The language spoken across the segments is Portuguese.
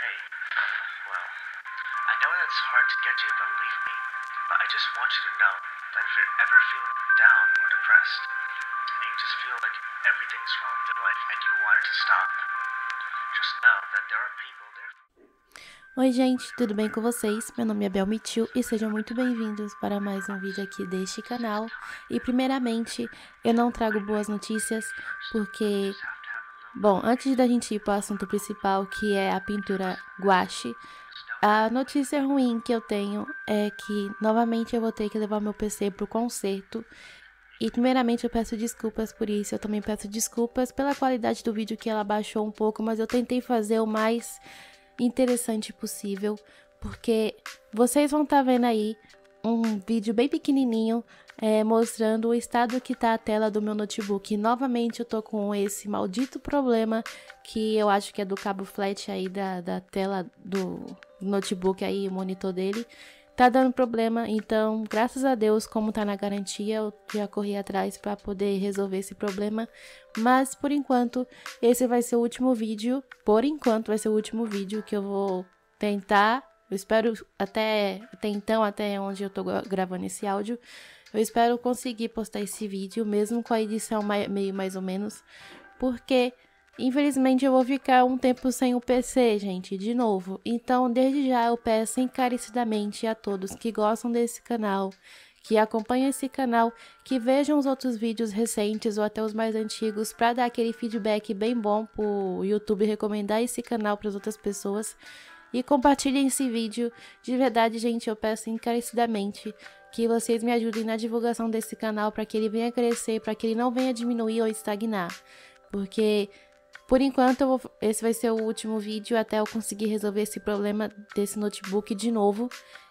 Hey, well, I know that's hard to get you to believe me, but I just want you to know that if you're ever feeling down or depressed, and you just feel like everything's wrong in your life and you want it to stop, just know that there are people there. Oi gente, tudo bem com vocês? Meu nome é BellMityshu e sejam muito bem-vindos para mais um vídeo aqui deste canal. E primeiramente, eu não trago boas notícias porque... Bom, antes da gente ir para o assunto principal, que é a pintura guache, a notícia ruim que eu tenho é que, novamente, eu vou ter que levar meu PC para o conserto. E, primeiramente, eu peço desculpas por isso. Eu também peço desculpas pela qualidade do vídeo que ela baixou um pouco, mas eu tentei fazer o mais interessante possível, porque vocês vão estar vendo aí um vídeo bem pequenininho mostrando o estado que tá a tela do meu notebook. E, novamente eu tô com esse maldito problema que eu acho que é do cabo flat aí da tela do notebook aí, o monitor dele tá dando problema. Então, graças a Deus, como tá na garantia, eu já corri atrás para poder resolver esse problema, mas por enquanto esse vai ser o último vídeo, que eu vou tentar. Eu espero até então, até onde eu tô gravando esse áudio, eu espero conseguir postar esse vídeo, mesmo com a edição meio mais ou menos, porque infelizmente eu vou ficar um tempo sem o PC, gente, de novo. Então, desde já eu peço encarecidamente a todos que gostam desse canal, que acompanham esse canal, que vejam os outros vídeos recentes ou até os mais antigos, para dar aquele feedback bem bom pro YouTube recomendar esse canal para as outras pessoas. E compartilhem esse vídeo. De verdade, gente, eu peço encarecidamente que vocês me ajudem na divulgação desse canal, para que ele venha crescer, para que ele não venha diminuir ou estagnar. Porque, por enquanto, esse vai ser o último vídeo até eu conseguir resolver esse problema desse notebook de novo.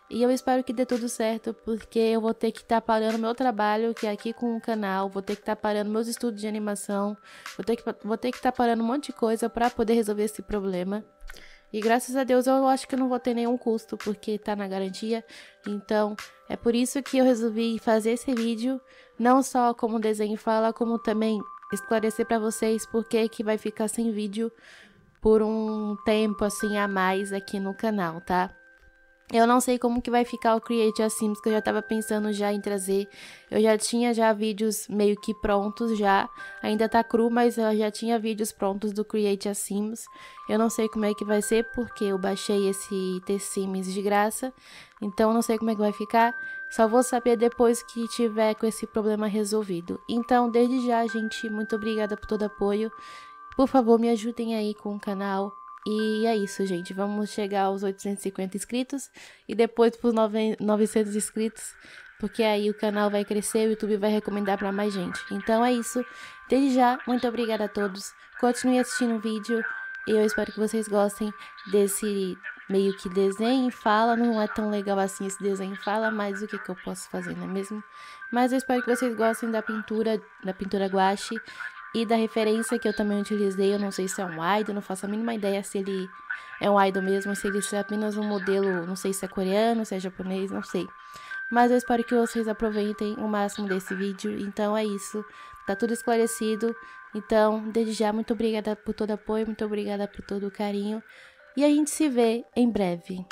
E eu espero que dê tudo certo, porque eu vou ter que estar parando meu trabalho, que é aqui com o canal, vou ter que estar parando meus estudos de animação, vou ter que estar parando um monte de coisa para poder resolver esse problema. E graças a Deus eu acho que eu não vou ter nenhum custo, porque tá na garantia. Então é por isso que eu resolvi fazer esse vídeo, não só como desenho fala, como também esclarecer pra vocês por que vai ficar sem vídeo por um tempo assim a mais aqui no canal, tá? Eu não sei como que vai ficar o Create a Sims, que eu já tava pensando já em trazer. Eu já tinha vídeos meio que prontos já, ainda tá cru, mas eu já tinha vídeos prontos do Create a Sims. Eu não sei como é que vai ser, porque eu baixei esse The Sims de graça, então eu não sei como é que vai ficar. Só vou saber depois que tiver com esse problema resolvido. Então, desde já, gente, muito obrigada por todo apoio. Por favor, me ajudem aí com o canal. E é isso, gente, vamos chegar aos 850 inscritos e depois para os 900 inscritos, porque aí o canal vai crescer, o YouTube vai recomendar para mais gente. Então é isso, desde já, muito obrigada a todos, continue assistindo o vídeo e eu espero que vocês gostem desse meio que desenho e fala. Não é tão legal assim esse desenho e fala, mas o que eu posso fazer, não é mesmo? Mas eu espero que vocês gostem da pintura guache. E da referência que eu também utilizei, eu não sei se é um idol, não faço a mínima ideia se ele é um idol mesmo, se ele é apenas um modelo, não sei se é coreano, se é japonês, não sei. Mas eu espero que vocês aproveitem o máximo desse vídeo. Então é isso, tá tudo esclarecido. Então, desde já, muito obrigada por todo o apoio, muito obrigada por todo o carinho. E a gente se vê em breve.